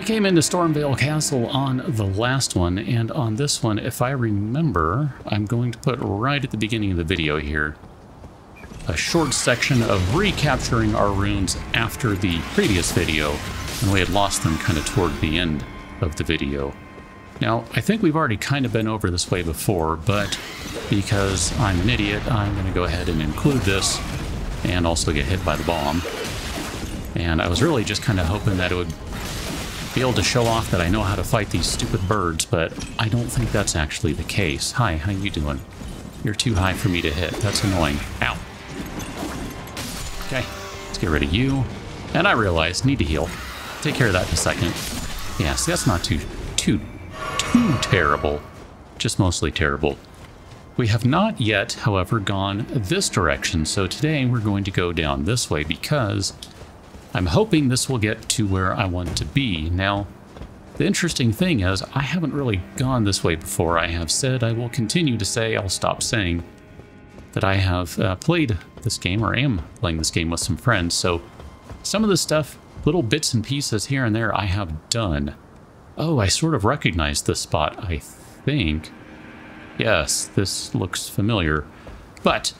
We came into Stormveil Castle on the last one, and on this one, if I remember, I'm going to put right at the beginning of the video here a short section of recapturing our runes after the previous video, and we had lost them kind of toward the end of the video. Now, I think we've already kind of been over this way before, but because I'm an idiot, I'm going to go ahead and include this and also get hit by the bomb. And I was really just kind of hoping that it would be able to show off that I know how to fight these stupid birds, but I don't think that's actually the case. Hi, how you doing? You're too high for me to hit. That's annoying. Ow. Okay, let's get rid of you. And I realize, need to heal. Take care of that in a second. Yeah, see, that's not too terrible. Just mostly terrible. We have not yet, however, gone this direction, so today we're going to go down this way because I'm hoping this will get to where I want to be. Now, the interesting thing is, I haven't really gone this way before. I have said, I will continue to say, I'll stop saying that I have played this game, or am playing this game with some friends. So some of the stuff, little bits and pieces here and there, I have done. Oh, I sort of recognize this spot, I think. Yes, this looks familiar. But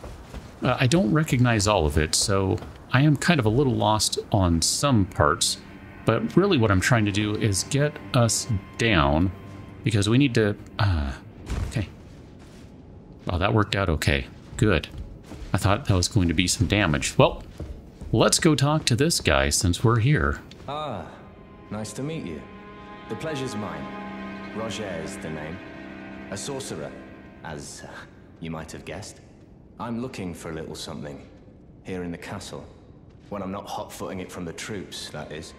I don't recognize all of it, so I am kind of a little lost on some parts, but really what I'm trying to do is get us down because we need to, okay. Well, that worked out okay, good. I thought that was going to be some damage. Well, let's go talk to this guy since we're here. Ah, nice to meet you. The pleasure's mine. Roger is the name. A sorcerer, as you might have guessed. I'm looking for a little something here in the castle. When I'm not hot-footing it from the troops, that is.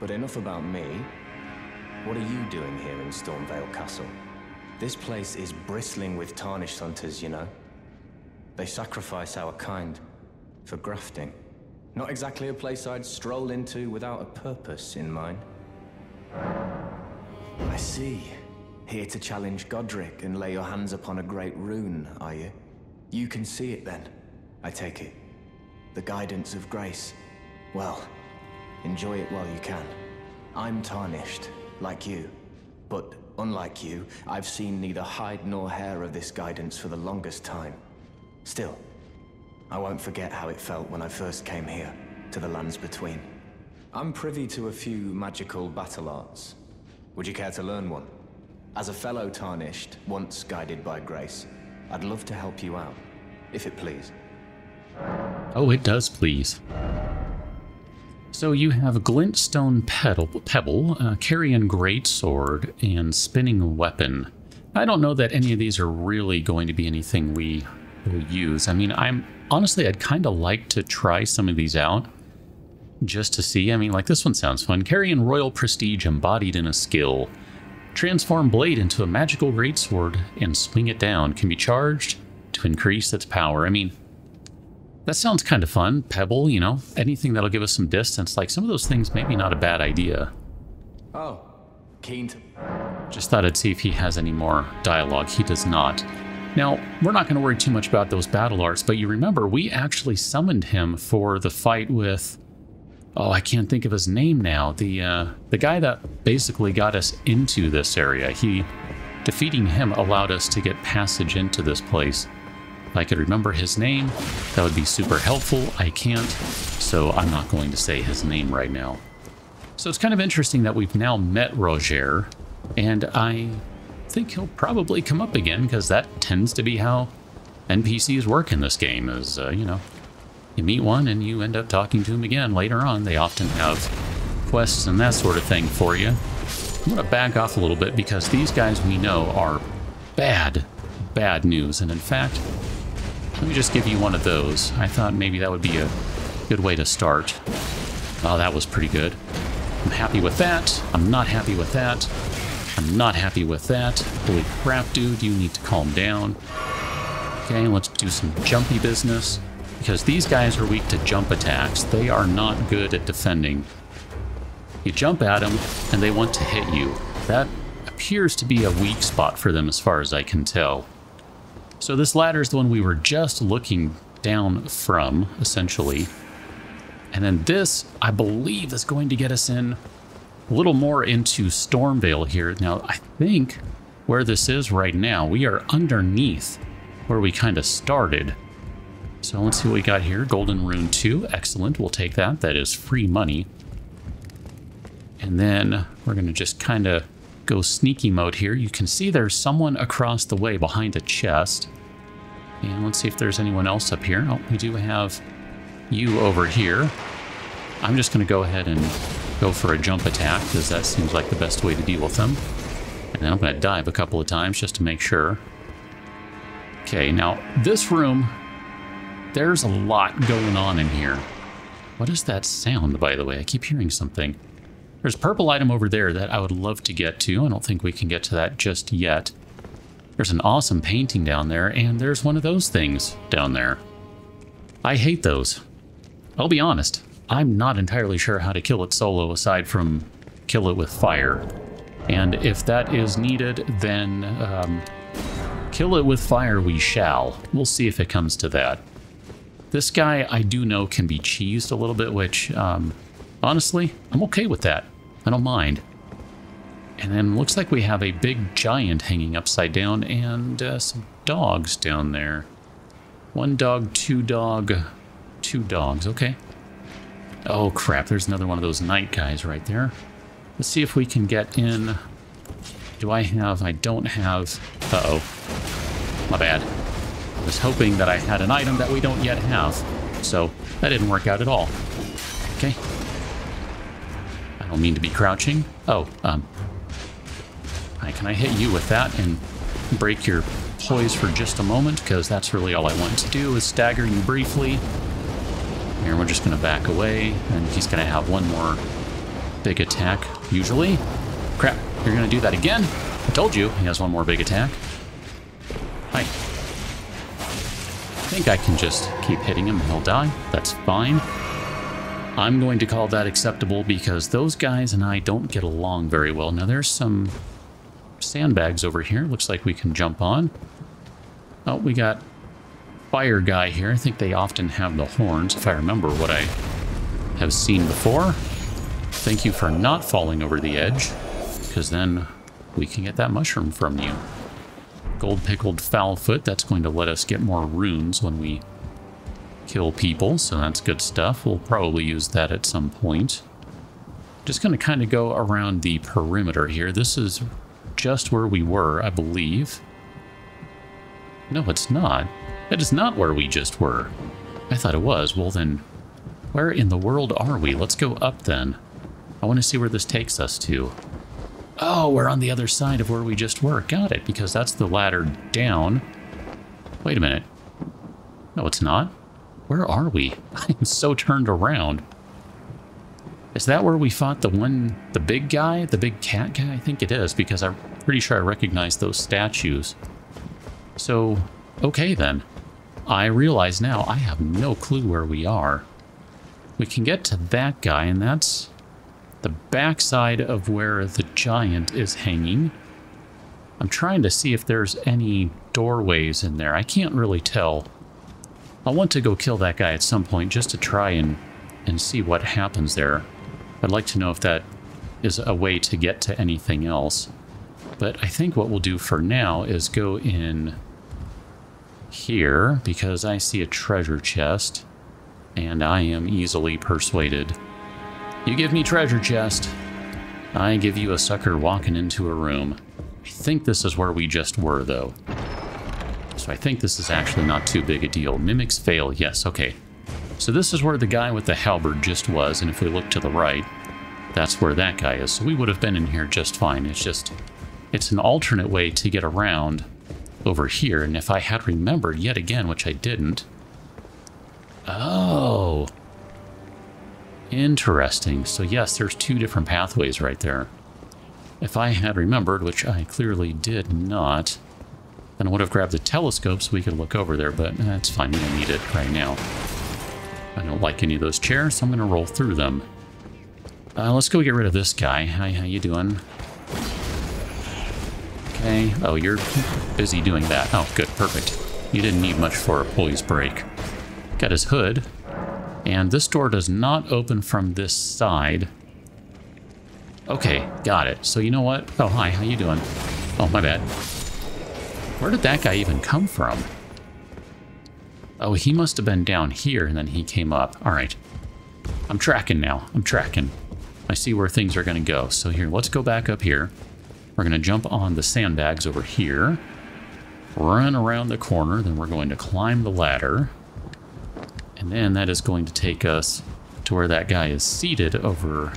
But enough about me. What are you doing here in Stormveil Castle? This place is bristling with Tarnished hunters, you know. They sacrifice our kind for grafting. Not exactly a place I'd stroll into without a purpose in mind. I see. Here to challenge Godrick and lay your hands upon a great rune, are you? You can see it then, I take it. The guidance of Grace. Well, enjoy it while you can. I'm tarnished, like you. But unlike you, I've seen neither hide nor hair of this guidance for the longest time. Still, I won't forget how it felt when I first came here, to the Lands Between. I'm privy to a few magical battle arts. Would you care to learn one? As a fellow tarnished, once guided by Grace, I'd love to help you out, if it please. Oh, it does please. So you have glintstone pebble, carrion greatsword, and spinning weapon. I don't know that any of these are really going to be anything we will use. I mean, I'm honestly, I'd kind of like to try some of these out just to see. I mean, like this one sounds fun. Carrion royal prestige embodied in a skill. Transform blade into a magical greatsword and swing it down. Can be charged to increase its power. I mean, that sounds kind of fun. Pebble, you know, anything that'll give us some distance. Like some of those things, maybe not a bad idea. Oh, Keint. Just thought I'd see if he has any more dialogue. He does not. Now, we're not going to worry too much about those battle arts, but you remember we actually summoned him for the fight with, oh, I can't think of his name now. The guy that basically got us into this area. He, defeating him allowed us to get passage into this place. If I could remember his name, that would be super helpful. I can't, so I'm not going to say his name right now. So it's kind of interesting that we've now met Roger, and I think he'll probably come up again because that tends to be how NPCs work in this game is, you know, you meet one and you end up talking to him again later on. They often have quests and that sort of thing for you. I'm gonna back off a little bit because these guys we know are bad news, and in fact, let me just give you one of those. I thought maybe that would be a good way to start. Oh, that was pretty good. I'm happy with that. I'm not happy with that. I'm not happy with that. Holy crap, dude, you need to calm down. Okay, let's do some jumpy business. Because these guys are weak to jump attacks. They are not good at defending. You jump at them, and they want to hit you. That appears to be a weak spot for them as far as I can tell. So this ladder is the one we were just looking down from, essentially. And then this, I believe, is going to get us in a little more into Stormveil here. Now, I think where this is right now, we are underneath where we kind of started. So let's see what we got here. Golden Rune 2. Excellent. We'll take that. That is free money. And then we're going to just kind of go sneaky mode here. You can see there's someone across the way behind a chest. And let's see if there's anyone else up here. Oh, we do have you over here. I'm just going to go ahead and go for a jump attack because that seems like the best way to deal with them. And then I'm going to dive a couple of times just to make sure. Okay, now this room, there's a lot going on in here. What is that sound, by the way? I keep hearing something. There's a purple item over there that I would love to get to. I don't think we can get to that just yet. There's an awesome painting down there, and there's one of those things down there. I hate those. I'll be honest. I'm not entirely sure how to kill it solo, aside from kill it with fire. And if that is needed, then kill it with fire we shall. We'll see if it comes to that. This guy, I do know, can be cheesed a little bit, which, honestly, I'm okay with that. I don't mind. And then looks like we have a big giant hanging upside down and some dogs down there. One dog, two dogs. Okay. Oh, crap. There's another one of those night guys right there. Let's see if we can get in. Do I have... I don't have... Uh-oh. My bad. I was hoping that I had an item that we don't yet have. So that didn't work out at all. Okay. I don't mean to be crouching. Oh, can I hit you with that and break your poise for just a moment? Because that's really all I want to do is stagger you briefly. And we're just going to back away, and he's going to have one more big attack, usually. Crap, you're going to do that again? I told you, he has one more big attack. Hi. I think I can just keep hitting him and he'll die. That's fine. I'm going to call that acceptable because those guys and I don't get along very well. Now, there's some sandbags over here. Looks like we can jump on. Oh, we got... fire guy here. I think they often have the horns, if I remember what I have seen before. Thank you for not falling over the edge, because then we can get that mushroom from you. Gold pickled foul foot. That's going to let us get more runes when we kill people, so that's good stuff. We'll probably use that at some point. Just going to kind of go around the perimeter here. This is just where we were, I believe. No, it's not. That is not where we just were. I thought it was. Well, then, where in the world are we? Let's go up, then. I want to see where this takes us to. Oh, we're on the other side of where we just were. Got it, because that's the ladder down. Wait a minute. No, it's not. Where are we? I'm so turned around. Is that where we fought the big guy, the big cat guy? I think it is, because I'm pretty sure I recognize those statues. So, okay, then. I realize now I have no clue where we are. We can get to that guy, and that's the backside of where the giant is hanging. I'm trying to see if there's any doorways in there. I can't really tell. I want to go kill that guy at some point just to try and see what happens there. I'd like to know if that is a way to get to anything else. But I think what we'll do for now is go in here, because I see a treasure chest, and I am easily persuaded. You give me treasure chest, I give you a sucker walking into a room. I think this is where we just were, though. So I think this is actually not too big a deal. Mimics fail, yes, okay. So this is where the guy with the halberd just was, and if we look to the right, that's where that guy is. So we would have been in here just fine. It's just, it's an alternate way to get around over here, and if I had remembered yet again, which I didn't. Oh, interesting. So yes, there's two different pathways right there. If I had remembered, which I clearly did not, then I would have grabbed the telescope so we could look over there, but that's fine. We don't need it right now. I don't like any of those chairs, so I'm gonna roll through them. Let's go get rid of this guy. Hi, how you doing? Okay. Oh, you're busy doing that. Oh, good. Perfect. You didn't need much for a poise break. Got his hood. And this door does not open from this side. Okay, got it. So you know what? Oh, hi, how you doing? Oh, my bad. Where did that guy even come from? Oh, he must have been down here, and then he came up. All right. I'm tracking now. I'm tracking. I see where things are going to go. So here, let's go back up here. We're going to jump on the sandbags over here. Run around the corner. Then we're going to climb the ladder. And then that is going to take us to where that guy is seated over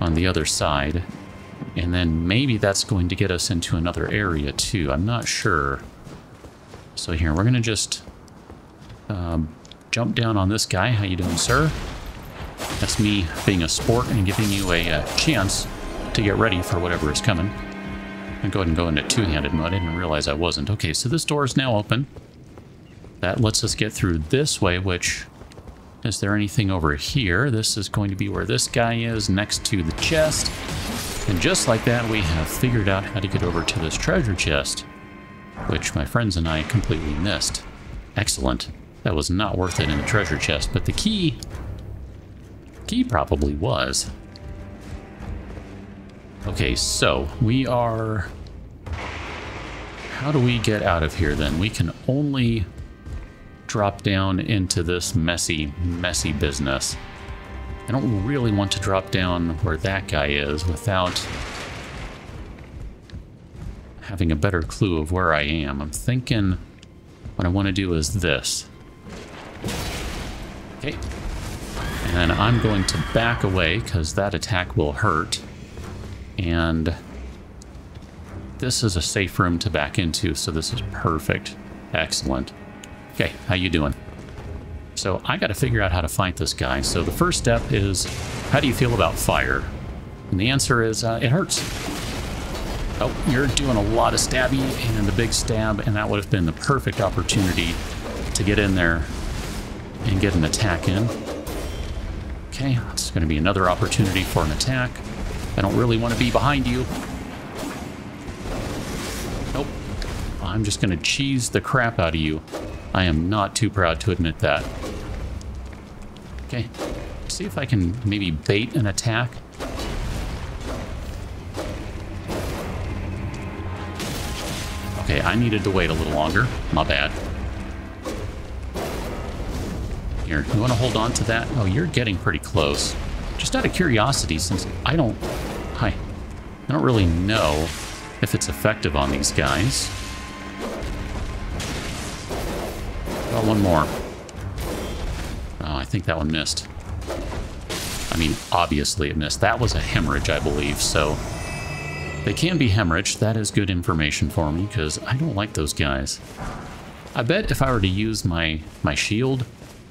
on the other side. And then maybe that's going to get us into another area, too. I'm not sure. So here, we're going to just... jump down on this guy. How you doing, sir? That's me being a sport and giving you a chance to get ready for whatever is coming. I'm going to go ahead and go into two-handed mode. I didn't realize I wasn't. Okay, so this door is now open. That lets us get through this way, which... Is there anything over here? This is going to be where this guy is, next to the chest. And just like that, we have figured out how to get over to this treasure chest, which my friends and I completely missed. Excellent. That was not worth it in the treasure chest, but the key probably was. Okay, so we are... How do we get out of here then? We can only drop down into this messy, messy business. I don't really want to drop down where that guy is without having a better clue of where I am. I'm thinking what I want to do is this. Okay. And then I'm going to back away because that attack will hurt. And this is a safe room to back into, so this is perfect. Excellent. Okay, how you doing? So I got to figure out how to fight this guy. So the first step is, how do you feel about fire? And the answer is, it hurts. Oh, you're doing a lot of stabby and the big stab, and that would have been the perfect opportunity to get in there and get an attack in. Okay, it's going to be another opportunity for an attack. I don't really want to be behind you. Nope. I'm just going to cheese the crap out of you. I am not too proud to admit that. Okay, let's see if I can maybe bait an attack. Okay, I needed to wait a little longer. My bad. Here, you want to hold on to that? Oh, you're getting pretty close. Just out of curiosity, since I don't really know if it's effective on these guys. Oh, one more. Oh, I think that one missed. I mean, obviously it missed. That was a hemorrhage, I believe, so... They can be hemorrhaged. That is good information for me, because I don't like those guys. I bet if I were to use my shield,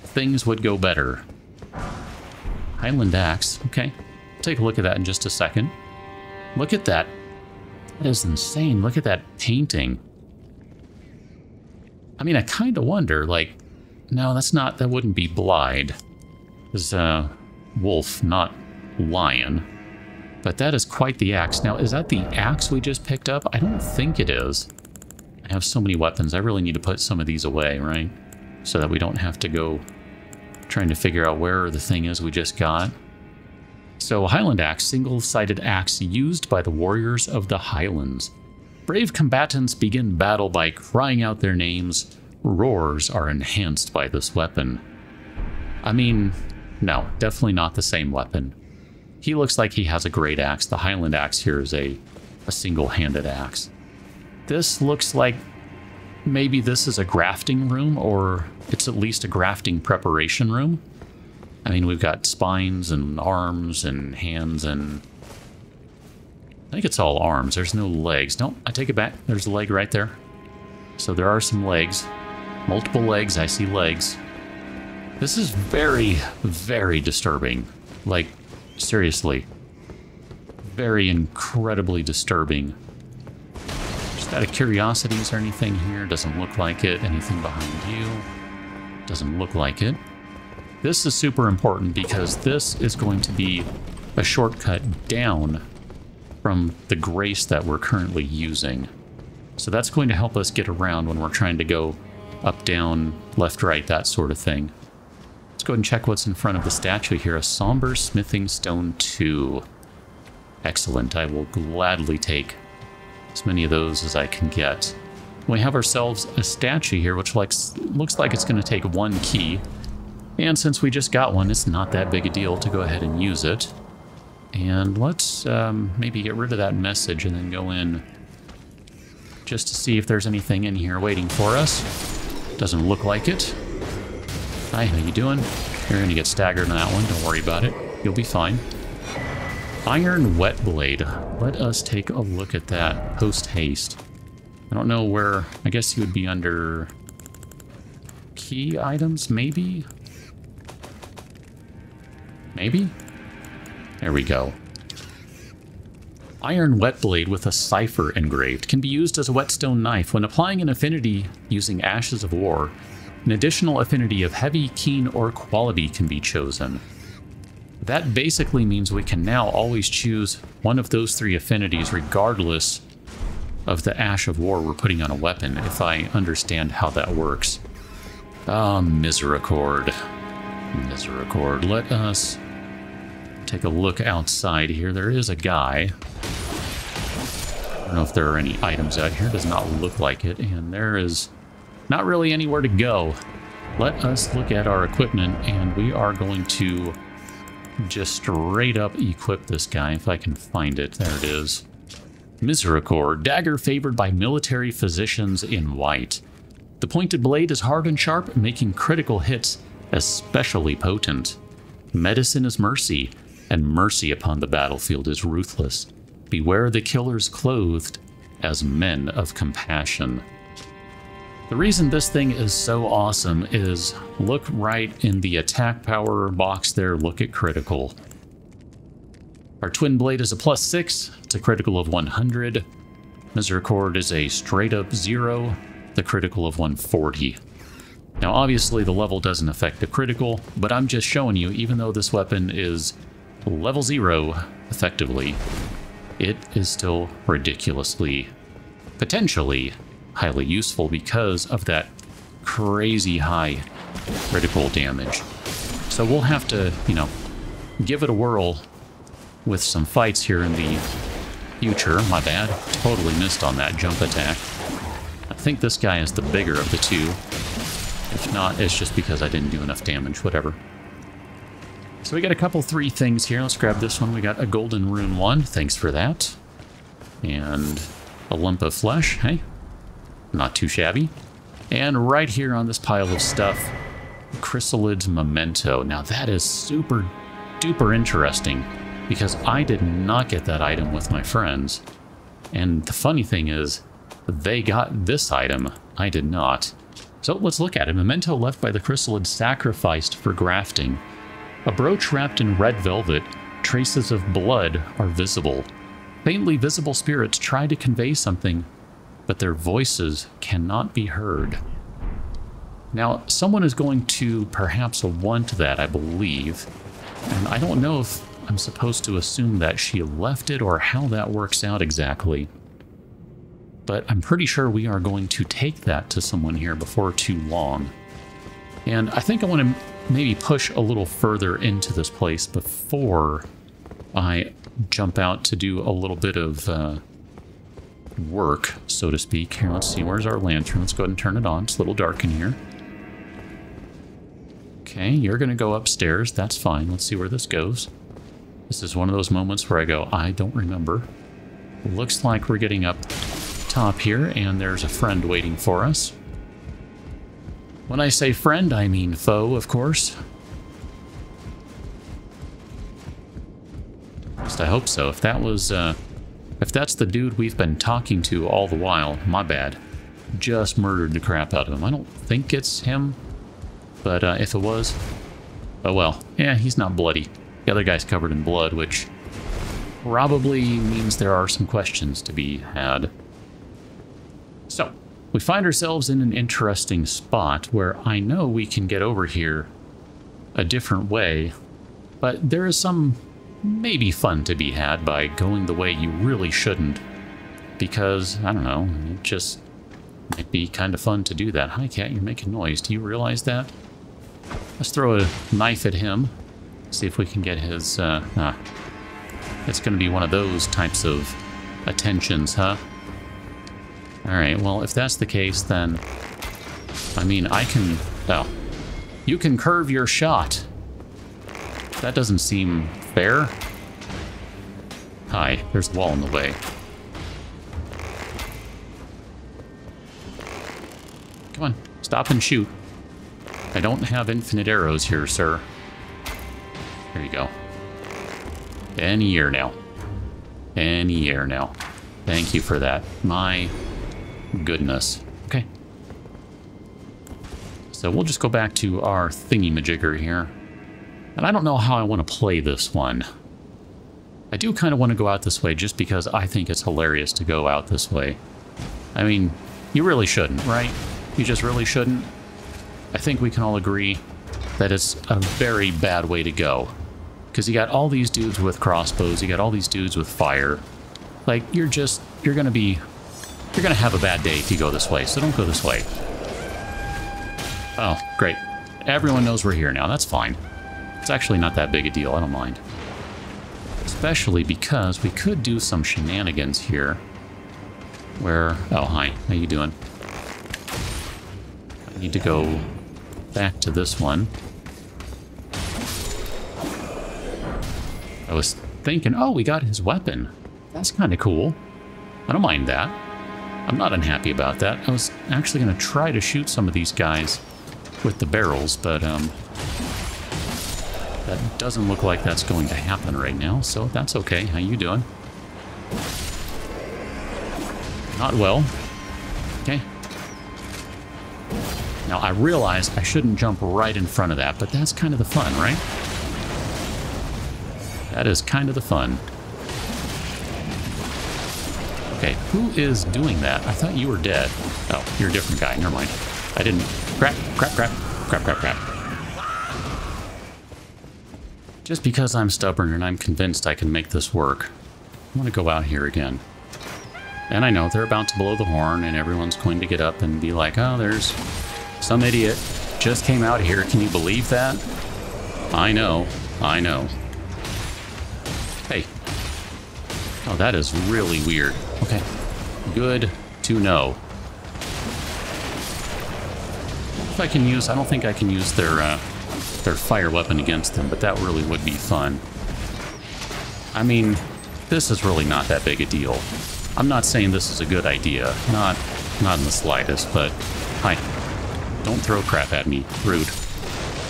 things would go better. Highland Axe. Okay. Take a look at that in just a second. Look at that. That is insane. Look at that painting. I mean, I kind of wonder, like... No, that's not... That wouldn't be Blyde. It's wolf, not lion. But that is quite the axe. Now, is that the axe we just picked up? I don't think it is. I have so many weapons. I really need to put some of these away, right? So that we don't have to go trying to figure out where the thing is we just got. So, Highland Axe. Single-sided axe used by the warriors of the Highlands. Brave combatants begin battle by crying out their names. Roars are enhanced by this weapon. I mean, no, definitely not the same weapon. He looks like he has a great axe. The Highland Axe here is a single-handed axe. This looks like maybe this is a grafting room, or it's at least a grafting preparation room. I mean, we've got spines and arms and hands and... I think it's all arms. There's no legs. No, I take it back. There's a leg right there. So there are some legs. Multiple legs. I see legs. This is very, very disturbing. Like... Seriously. Very incredibly disturbing. Just out of curiosity, is there anything here? Doesn't look like it. Anything behind you? Doesn't look like it. This is super important because this is going to be a shortcut down from the grace that we're currently using. So that's going to help us get around when we're trying to go up, down, left, right, that sort of thing. Let's go ahead and check what's in front of the statue here. A somber smithing stone 2. Excellent. I will gladly take as many of those as I can get. We have ourselves a statue here, which looks like it's going to take one key. And since we just got one, it's not that big a deal to go ahead and use it. And let's maybe get rid of that message and then go in just to see if there's anything in here waiting for us. Doesn't look like it. Hi, how you doing? You're going to get staggered on that one. Don't worry about it. You'll be fine. Iron Whetblade. Let us take a look at that post-haste. I don't know where... I guess he would be under... key items, maybe? Maybe? There we go. Iron Whetblade with a cipher engraved can be used as a whetstone knife. When applying an affinity using Ashes of War, an additional affinity of heavy, keen, or quality can be chosen. That basically means we can now always choose one of those three affinities regardless of the Ash of War we're putting on a weapon, if I understand how that works. Ah, Misericord. Misericord. Let us take a look outside here. There is a guy. I don't know if there are any items out here. It does not look like it. And there is not really anywhere to go. Let us look at our equipment, and we are going to just straight up equip this guy, if I can find it. There it is. Misericord, dagger favored by military physicians in white. The pointed blade is hard and sharp, making critical hits especially potent. Medicine is mercy, and mercy upon the battlefield is ruthless. Beware the killers clothed as men of compassion. The reason this thing is so awesome is, look right in the attack power box there, look at critical. Our twin blade is a +6, it's a critical of 100. Misericord is a straight up 0, the critical of 140. Now obviously the level doesn't affect the critical, but I'm just showing you, even though this weapon is level 0 effectively, it is still ridiculously, potentially highly useful because of that crazy high critical damage. So we'll have to, you know, give it a whirl with some fights here in the future. My bad. Totally missed on that jump attack. I think this guy is the bigger of the two. If not, it's just because I didn't do enough damage, whatever. So we got a couple three things here. Let's grab this one. We got a Golden Rune 1. Thanks for that. And a lump of flesh. Hey, not too shabby. And right here on this pile of stuff, Chrysalid Memento. Now that is super duper interesting, because I did not get that item with my friends. And the funny thing is, they got this item. I did not. So let's look at it. Memento left by the chrysalid sacrificed for grafting. A brooch wrapped in red velvet, traces of blood are visible. Faintly visible spirits try to convey something, but their voices cannot be heard. Now, someone is going to perhaps want that, I believe. And I don't know if I'm supposed to assume that she left it or how that works out exactly. But I'm pretty sure we are going to take that to someone here before too long. And I think I want to maybe push a little further into this place before I jump out to do a little bit of work, so to speak. Here, let's see. Where's our lantern? Let's go ahead and turn it on. It's a little dark in here. Okay, you're going to go upstairs. That's fine. Let's see where this goes. This is one of those moments where I go, I don't remember. Looks like we're getting up top here, and there's a friend waiting for us. When I say friend, I mean foe, of course. At least I hope so. If that was, if that's the dude we've been talking to all the while, my bad. Just murdered the crap out of him. I don't think it's him, but if it was, oh well. Yeah, he's not bloody. The other guy's covered in blood, which probably means there are some questions to be had. So, we find ourselves in an interesting spot where I know we can get over here a different way, but there is some maybe fun to be had by going the way you really shouldn't, because, I don't know, it just might be kind of fun to do that. Hi, cat, you're making noise. Do you realize that? Let's throw a knife at him. See if we can get his, It's going to be one of those types of attentions, huh? Alright, well, if that's the case, then... I mean, I can... Oh. You can curve your shot. That doesn't seem fair. Hi, there's a wall in the way. Come on, stop and shoot. I don't have infinite arrows here, sir. There you go. Any air now. Any air now. Thank you for that. My goodness. Okay. So we'll just go back to our thingy-majigger here. And I don't know how I want to play this one. I do kind of want to go out this way just because I think it's hilarious to go out this way. I mean, you really shouldn't, right? You just really shouldn't. I think we can all agree that it's a very bad way to go. Because you got all these dudes with crossbows, you got all these dudes with fire. Like, you're going to be... You're going to have a bad day if you go this way, so don't go this way. Oh, great. Everyone knows we're here now, that's fine. It's actually not that big a deal, I don't mind. Especially because we could do some shenanigans here. Where... Oh, hi. How you doing? I need to go back to this one. I was thinking, oh, we got his weapon. That's kind of cool. I don't mind that. I'm not unhappy about that. I was actually going to try to shoot some of these guys with the barrels, but that doesn't look like that's going to happen right now, so that's okay. How you doing? Not well. Okay. Now, I realize I shouldn't jump right in front of that, but that's kind of the fun, right? That is kind of the fun. Okay, who is doing that? I thought you were dead. Oh, you're a different guy. Never mind. I didn't... Crap, crap, crap, crap, crap, crap. Just because I'm stubborn and I'm convinced I can make this work, I want to go out here again. And I know they're about to blow the horn and everyone's going to get up and be like, oh, there's some idiot just came out here. Can you believe that? I know. I know. Hey. Oh, that is really weird. Okay. Good to know. If I can use... I don't think I can use their fire weapon against them, but that really would be fun. I mean, this is really not that big a deal. I'm not saying this is a good idea. Not in the slightest, but... Hi. Don't throw crap at me. Rude.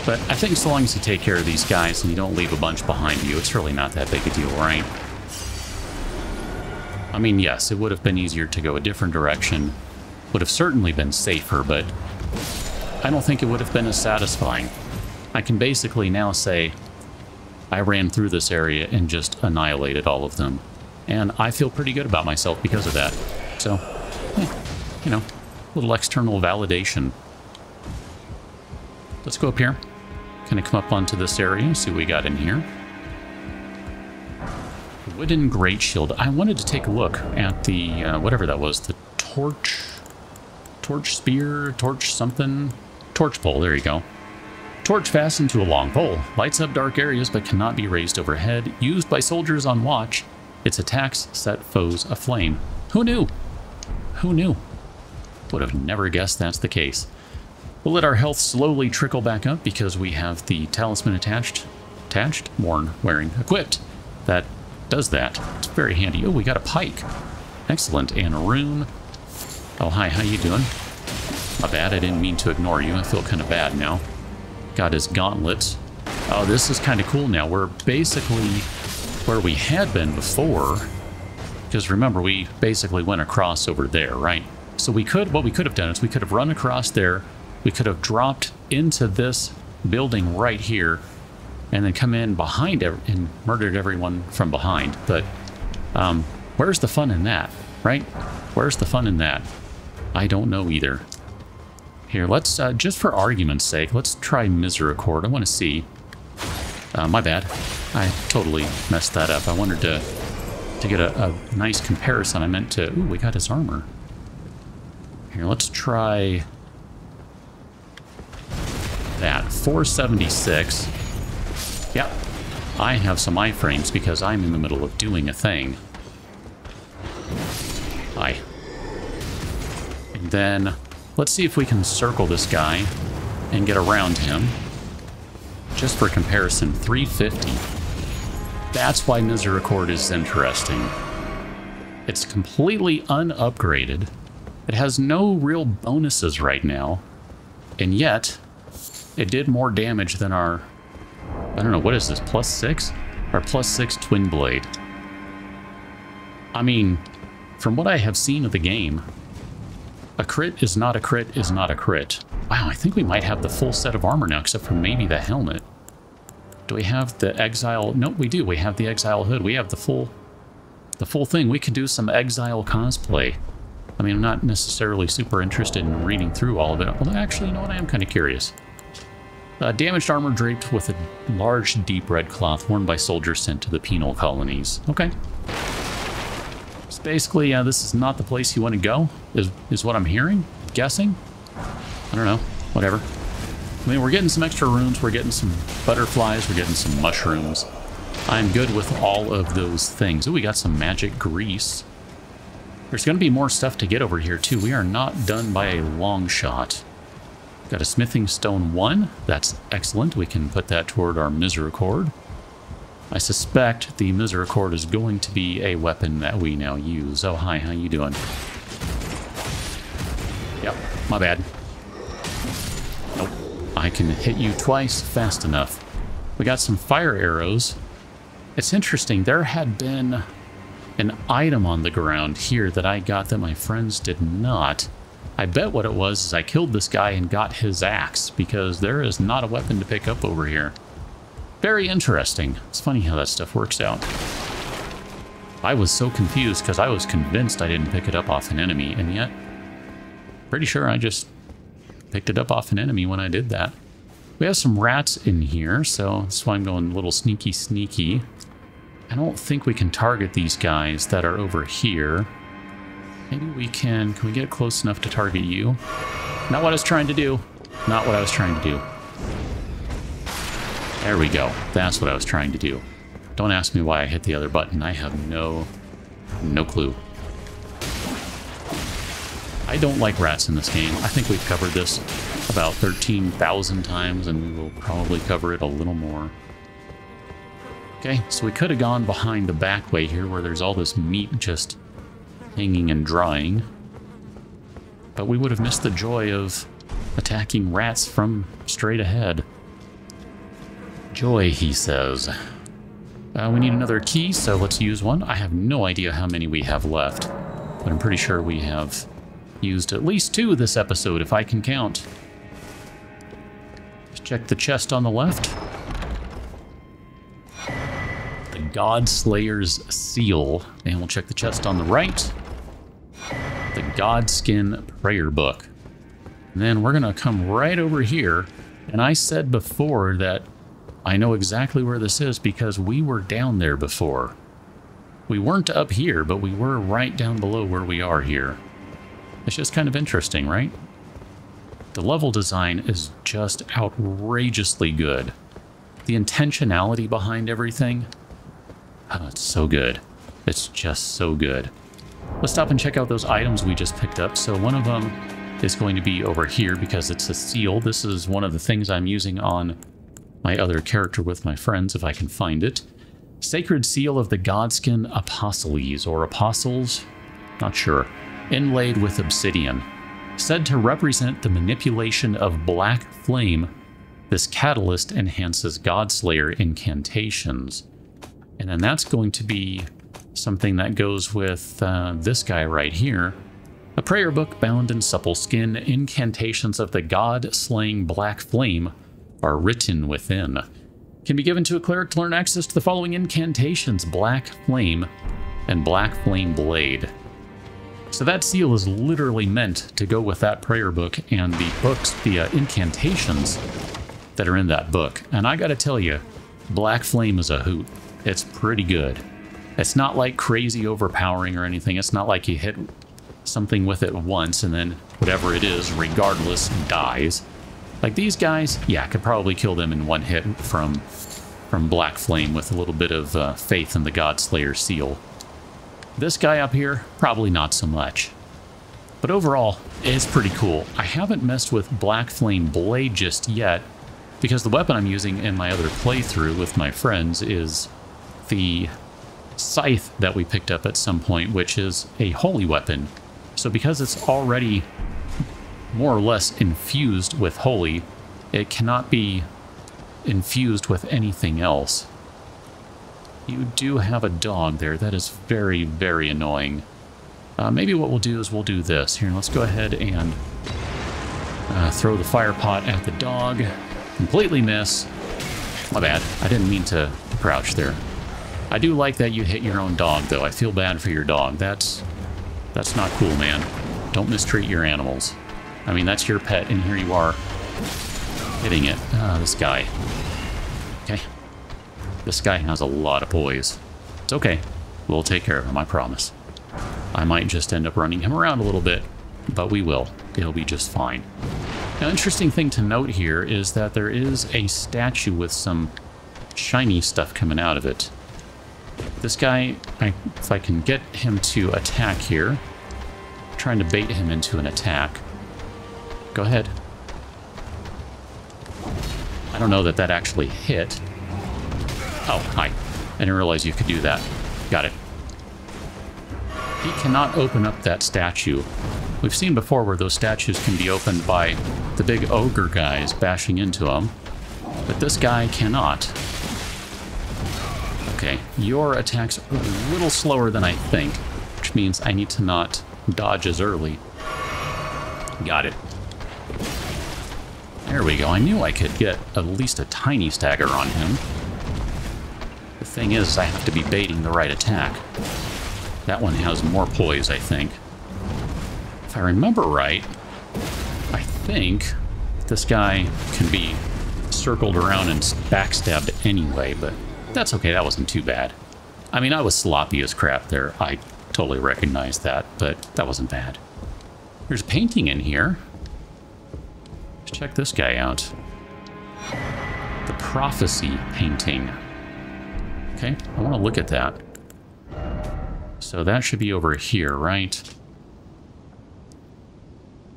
But I think so long as you take care of these guys and you don't leave a bunch behind you, it's really not that big a deal, right? I mean, yes, it would have been easier to go a different direction. Would have certainly been safer, but I don't think it would have been as satisfying. I can basically now say I ran through this area and just annihilated all of them. And I feel pretty good about myself because of that. So, yeah, you know, a little external validation. Let's go up here. Kind of come up onto this area and see what we got in here. Wooden Great Shield. I wanted to take a look at the, whatever that was, the torch spear, torch something, torch pole, there you go. Torch fastened to a long pole. Lights up dark areas but cannot be raised overhead. Used by soldiers on watch. Its attacks set foes aflame. Who knew? Who knew? Would have never guessed that's the case. We'll let our health slowly trickle back up because we have the talisman attached, worn, wearing, equipped. That does that. It's very handy. Oh, we got a pike. Excellent. And a rune. Oh, hi. How you doing? My bad. I didn't mean to ignore you. I feel kind of bad now. Got his gauntlets. Oh, this is kind of cool now. We're basically where we had been before. Because remember, we basically went across over there, right? So we could, what we could have done is we could have run across there. We could have dropped into this building right here. And then come in behind and murdered everyone from behind. But where's the fun in that, right? Where's the fun in that? I don't know either. Here, let's, just for argument's sake, let's try Misericord. I want to see. My bad. I totally messed that up. I wanted to get a nice comparison. I meant to... Ooh, we got his armor. Here, let's try that. 476. Yep. I have some iframes because I'm in the middle of doing a thing. Aye. And then let's see if we can circle this guy and get around him. Just for comparison, 350. That's why Misericord is interesting. It's completely unupgraded. It has no real bonuses right now. And yet, it did more damage than our... I don't know, what is this, +6? Our +6 Twin Blade. I mean, from what I have seen of the game, a crit is not a crit is not a crit. Wow, I think we might have the full set of armor now, except for maybe the helmet. Do we have the Exile? No, we do. We have the Exile hood. We have the full thing. We can do some Exile cosplay. I mean, I'm not necessarily super interested in reading through all of it. Although, actually, you know what? I am kind of curious. Damaged armor draped with a large deep red cloth worn by soldiers sent to the penal colonies. Okay. So basically, this is not the place you want to go, is what I'm hearing, guessing. I don't know, whatever. I mean, we're getting some extra runes, we're getting some butterflies, we're getting some mushrooms. I'm good with all of those things. Ooh, we got some magic grease. There's going to be more stuff to get over here, too. We are not done by a long shot. Got a smithing stone 1. That's excellent. We can put that toward our Misericord. I suspect the Misericord is going to be a weapon that we now use. Oh, hi. How you doing? Yep. My bad. Nope. I can hit you twice fast enough. We got some fire arrows. It's interesting. There had been an item on the ground here that I got that my friends did not. I bet what it was is I killed this guy and got his axe, because there is not a weapon to pick up over here. Very interesting. It's funny how that stuff works out. I was so confused because I was convinced I didn't pick it up off an enemy, and yet pretty sure I just picked it up off an enemy when I did that. We have some rats in here, so that's why I'm going a little sneaky sneaky. I don't think we can target these guys that are over here. Maybe we can we get close enough to target you? Not what I was trying to do. Not what I was trying to do. There we go. That's what I was trying to do. Don't ask me why I hit the other button. I have no clue. I don't like rats in this game. I think we've covered this about 13,000 times, and we will probably cover it a little more. Okay, so we could have gone behind the back way here where there's all this meat just hanging and drying, but we would have missed the joy of attacking rats from straight ahead. Joy, he says. We need another key, so let's use one. I have no idea how many we have left, but I'm pretty sure we have used at least 2 this episode, if I can count. Just check the chest on the left. The God Slayer's Seal, and we'll check the chest on the right. The Godskin Prayer Book. And then we're gonna come right over here, and I said before that I know exactly where this is because we were down there before. We weren't up here, but we were right down below where we are here. It's just kind of interesting, right? The level design is just outrageously good. The intentionality behind everything, oh, it's so good. It's just so good. Let's stop and check out those items we just picked up. So one of them is going to be over here because it's a seal. This is one of the things I'm using on my other character with my friends, if I can find it. Sacred Seal of the Godskin Apostles, or Apostles, not sure, inlaid with obsidian. Said to represent the manipulation of black flame, this catalyst enhances Godslayer incantations. And then that's going to be something that goes with this guy right here. A prayer book bound in supple skin, incantations of the god-slaying black flame are written within. Can be given to a cleric to learn access to the following incantations: black flame and black flame blade. So that seal is literally meant to go with that prayer book and the books, the incantations that are in that book. And I gotta tell you, black flame is a hoot. It's pretty good. It's not like crazy overpowering or anything. It's not like you hit something with it once and then whatever it is, regardless, dies. Like these guys, yeah, I could probably kill them in one hit from from Black Flame with a little bit of faith in the God Slayer's Seal. This guy up here, probably not so much. But overall, it's pretty cool. I haven't messed with Black Flame Blade just yet, because the weapon I'm using in my other playthrough with my friends is the scythe that we picked up at some point, which is a holy weapon. So because it's already more or less infused with holy, it cannot be infused with anything else. You do have a dog there. That is very, very annoying. Maybe what we'll do is we'll do this. Here, let's go ahead and throw the fire pot at the dog. Completely miss. My bad. I didn't mean to crouch there. I do like that you hit your own dog, though. I feel bad for your dog. That's not cool, man. Don't mistreat your animals. I mean, that's your pet, and here you are hitting it. Ah, this guy. Okay. This guy has a lot of poise. It's okay. We'll take care of him, I promise. I might just end up running him around a little bit, but we will. It'll be just fine. Now, interesting thing to note here is that there is a statue with some shiny stuff coming out of it. This guy, if I can get him to attack here, I'm trying to bait him into an attack. Go ahead. I don't know that that actually hit. Oh, hi. I didn't realize you could do that. Got it. He cannot open up that statue. We've seen before where those statues can be opened by the big ogre guys bashing into them, but this guy cannot. Okay, your attack's a little slower than I think, which means I need to not dodge as early. Got it. There we go. I knew I could get at least a tiny stagger on him. The thing is, I have to be baiting the right attack. That one has more poise, I think. If I remember right, I think this guy can be circled around and backstabbed anyway, but that's okay, that wasn't too bad. I mean, I was sloppy as crap there. I totally recognize that, but that wasn't bad. There's a painting in here. Let's check this guy out. The Prophecy Painting. Okay, I want to look at that. So that should be over here, right?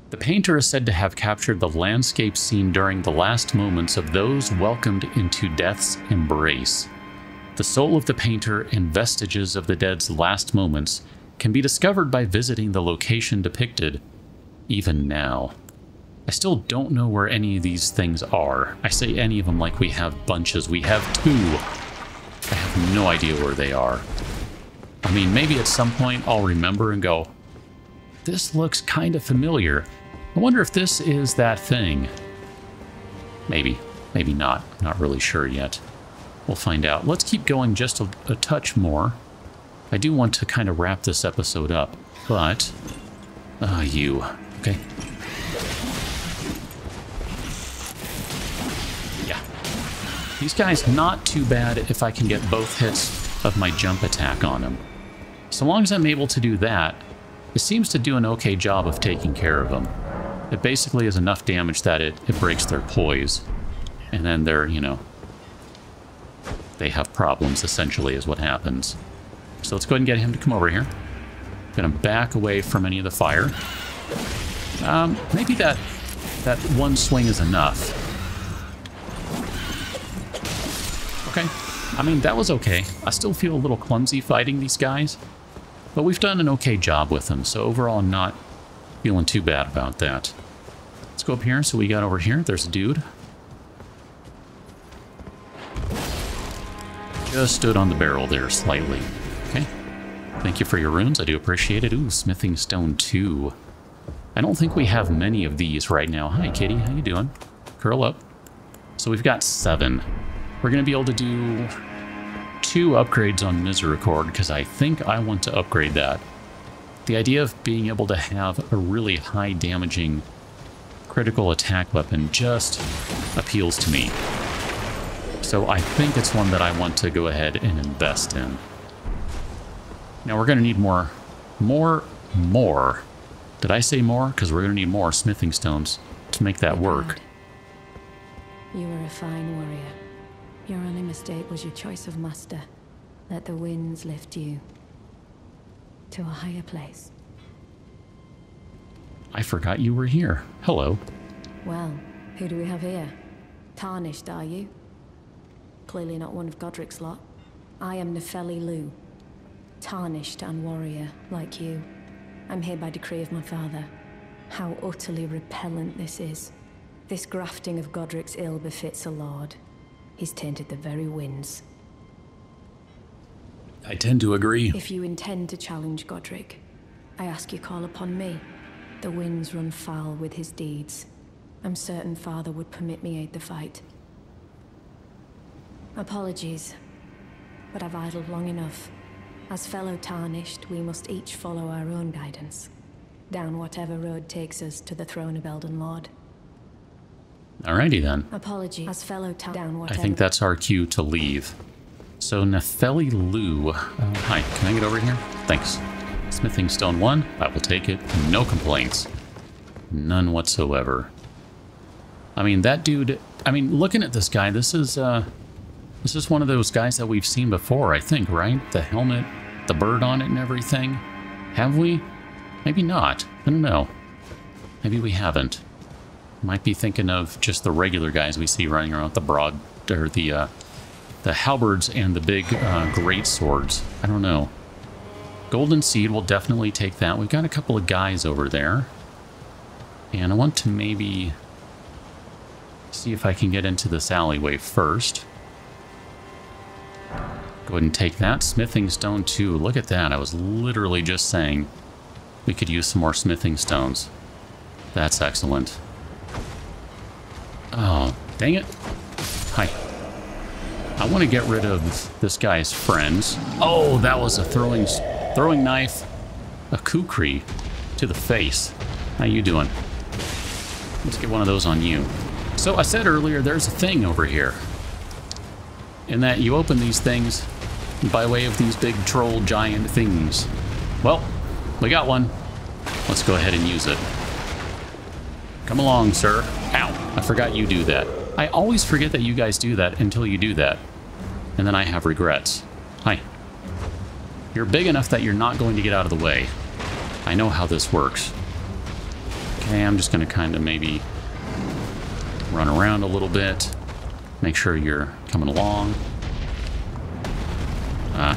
The painter is said to have captured the landscape scene during the last moments of those welcomed into death's embrace. The soul of the painter and vestiges of the dead's last moments can be discovered by visiting the location depicted, even now. I still don't know where any of these things are. I say any of them like we have bunches. We have two. I have no idea where they are. I mean, maybe at some point I'll remember and go, this looks kind of familiar. I wonder if this is that thing. Maybe, maybe not. Not really sure yet. We'll find out. Let's keep going just a touch more. I do want to kind of wrap this episode up, but... Ah, you. Okay. Yeah. These guys, not too bad if I can get both hits of my jump attack on them. So long as I'm able to do that, it seems to do an okay job of taking care of them. It basically is enough damage that it breaks their poise. And then they're, you know... they have problems, essentially, is what happens. So let's go ahead and get him to come over here. I'm gonna back away from any of the fire. Maybe that one swing is enough. Okay. I mean, that was okay. I still feel a little clumsy fighting these guys, but we've done an okay job with them, so overall I'm not feeling too bad about that. Let's go up here. So we got over here. There's a dude. Just stood on the barrel there slightly. Okay. Thank you for your runes. I do appreciate it. Ooh, smithing stone 2. I don't think we have many of these right now. Hi, kitty. How you doing? Curl up. So we've got 7. We're going to be able to do 2 upgrades on Misericord because I think I want to upgrade that. The idea of being able to have a really high damaging critical attack weapon just appeals to me. So I think it's one that I want to go ahead and invest in. Now we're going to need more. Did I say more? Because we're going to need more smithing stones to make that work. You were a fine warrior. Your only mistake was your choice of master. Let the winds lift you to a higher place. I forgot you were here. Hello. Well, who do we have here? Tarnished, are you? Clearly not one of Godrick's lot. I am Nefeli Lu, tarnished and warrior, like you. I'm here by decree of my father. How utterly repellent this is. This grafting of Godrick's ill befits a lord. He's tainted the very winds. I tend to agree. If you intend to challenge Godrick, I ask you call upon me. The winds run foul with his deeds. I'm certain father would permit me aid the fight. Apologies, but I've idled long enough. As fellow tarnished, we must each follow our own guidance, down whatever road takes us to the throne of Elden Lord. Alrighty then. Apologies, as fellow tarnished. I think that's our cue to leave. So Nefeli Lu, hi, can I get over here? Thanks. Smithing stone 1, I will take it. No complaints. None whatsoever. I mean, that dude, I mean, looking at this guy, this is one of those guys that we've seen before, I think, right? The helmet, the bird on it and everything. Have we? Maybe not. I don't know. Maybe we haven't. Might be thinking of just the regular guys we see running around with the broad, or the halberds and the big great swords. I don't know. Golden Seed, will definitely take that. We've got a couple of guys over there. And I want to maybe see if I can get into this alleyway first. Go ahead and take that. Smithing stone 2. Look at that. I was literally just saying we could use some more smithing stones. That's excellent. Oh, dang it. Hi. I want to get rid of this guy's friends. Oh, that was a throwing knife, a kukri to the face. How you doing? Let's get one of those on you. So I said earlier, there's a thing over here. In that you open these things by way of these big troll giant things. Well, we got one. Let's go ahead and use it. Come along, sir. Ow, I forgot you do that. I always forget that you guys do that until you do that. And then I have regrets. Hi. You're big enough that you're not going to get out of the way. I know how this works. Okay, I'm just going to kind of maybe run around a little bit. Make sure you're coming along.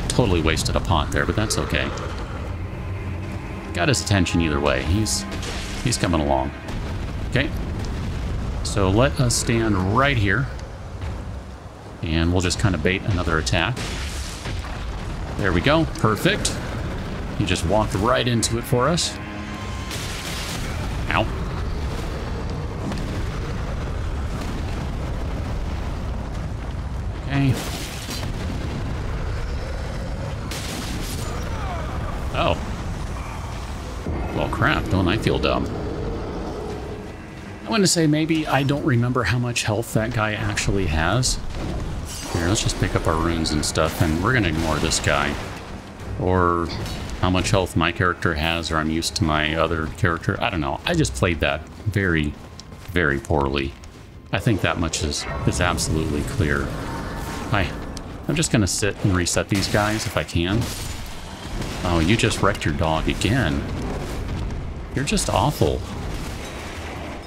Totally wasted a pot there, but that's okay. Got his attention either way. He's coming along. Okay. So let us stand right here. And we'll just kind of bait another attack. There we go. Perfect. He just walked right into it for us. Ow. Okay. Oh. Well, crap. Don't I feel dumb? I want to say maybe I don't remember how much health that guy actually has. Here, let's just pick up our runes and stuff, and we're going to ignore this guy. Or how much health my character has, or I'm used to my other character. I don't know. I just played that very, very poorly. I think that much is absolutely clear. I'm just going to sit and reset these guys if I can. Oh, you just wrecked your dog again. You're just awful.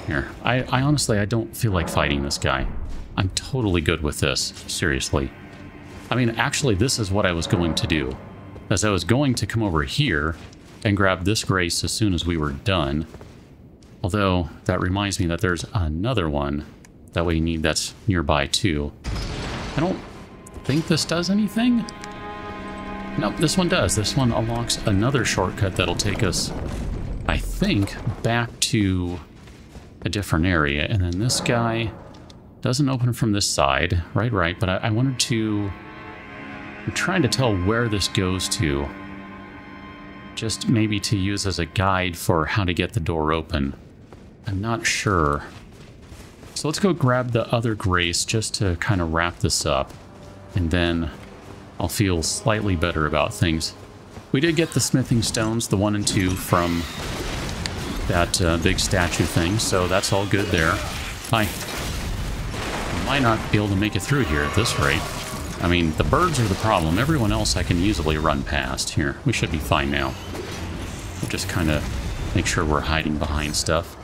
Here, I honestly, I don't feel like fighting this guy. I'm totally good with this, seriously. I mean, actually, this is what I was going to do. As I was going to come over here and grab this Grace as soon as we were done. Although, that reminds me that there's another one that we need that's nearby, too. I don't think this does anything? Nope, this one does. This one unlocks another shortcut that'll take us, I think, back to a different area. And then this guy doesn't open from this side. Right, but I wanted to... I'm trying to tell where this goes to. Just maybe to use as a guide for how to get the door open. I'm not sure. So let's go grab the other Grace just to kind of wrap this up. And then I'll feel slightly better about things. We did get the smithing stones, the 1 and 2, from that big statue thing, so that's all good there. Hi. might not be able to make it through here at this rate. I mean, the birds are the problem. Everyone else I can easily run past. Here, we should be fine now. We'll just kind of make sure we're hiding behind stuff.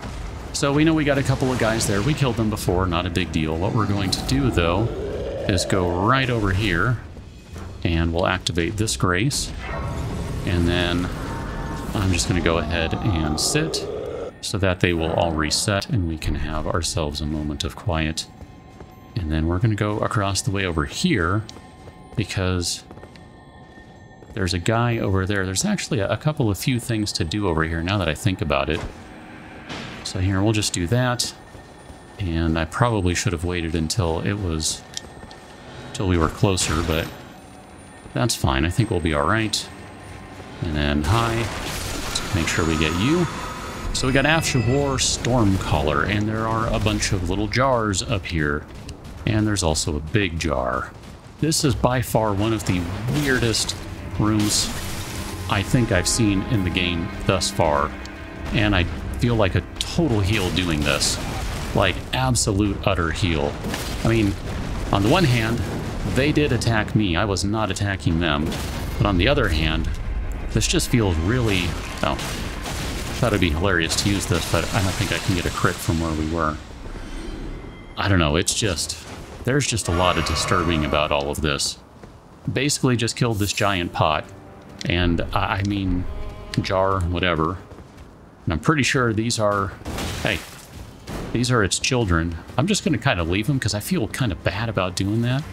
So we know we got a couple of guys there. We killed them before, not a big deal. What we're going to do, though, is go right over here, and we'll activate this Grace. And then I'm just going to go ahead and sit so that they will all reset and we can have ourselves a moment of quiet. And then we're going to go across the way over here because there's a guy over there. There's actually a couple of few things to do over here now that I think about it. So here, we'll just do that. And I probably should have waited until we were closer, but that's fine. I think we'll be all right. And then hi, let's make sure we get you. So we got Ash of War Stormcaller, and there are a bunch of little jars up here. And there's also a big jar. This is by far one of the weirdest rooms I think I've seen in the game thus far. And I feel like a total heel doing this. Like, absolute utter heel. I mean, on the one hand, they did attack me. I was not attacking them. But on the other hand, this just feels really... Oh, I thought it'd be hilarious to use this, but I don't think I can get a crit from where we were. I don't know, it's just... There's just a lot of disturbing about all of this. Basically just killed this giant pot. And, I mean, jar, whatever. And I'm pretty sure these are... Hey, these are its children. I'm just going to kind of leave them because I feel kind of bad about doing that.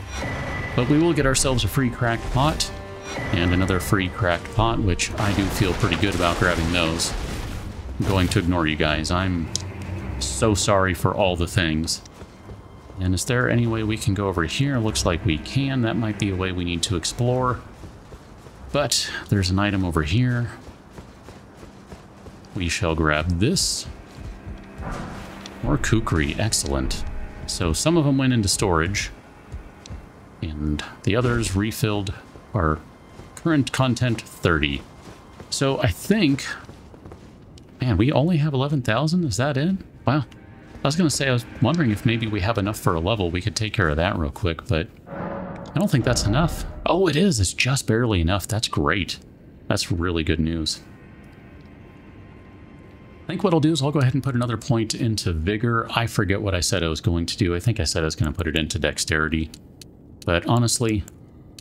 But we will get ourselves a free cracked pot. And another free cracked pot, which I do feel pretty good about grabbing those. I'm going to ignore you guys. I'm so sorry for all the things. And is there any way we can go over here? Looks like we can. That might be a way we need to explore. But there's an item over here. We shall grab this. More kukri. Excellent. So some of them went into storage. And the others refilled... Our current content 30. So I think, man, we only have 11,000. Is that it? Wow. I was gonna say I was wondering if maybe we have enough for a level. We could take care of that real quick, but I don't think that's enough. Oh, it is. It's just barely enough. That's great. That's really good news. I think what I'll do is I'll go ahead and put another point into vigor. I forget what I said I was going to do. I think I said I was gonna put it into dexterity, but honestly,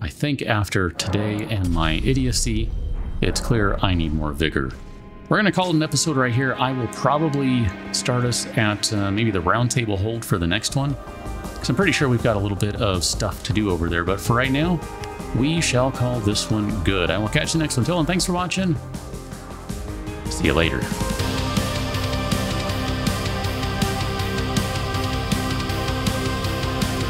I think after today and my idiocy, it's clear I need more vigor. We're going to call it an episode right here. I will probably start us at maybe the round table hold for the next one, because I'm pretty sure we've got a little bit of stuff to do over there. But for right now, we shall call this one good. I will catch you next one. Till then, thanks for watching. See you later.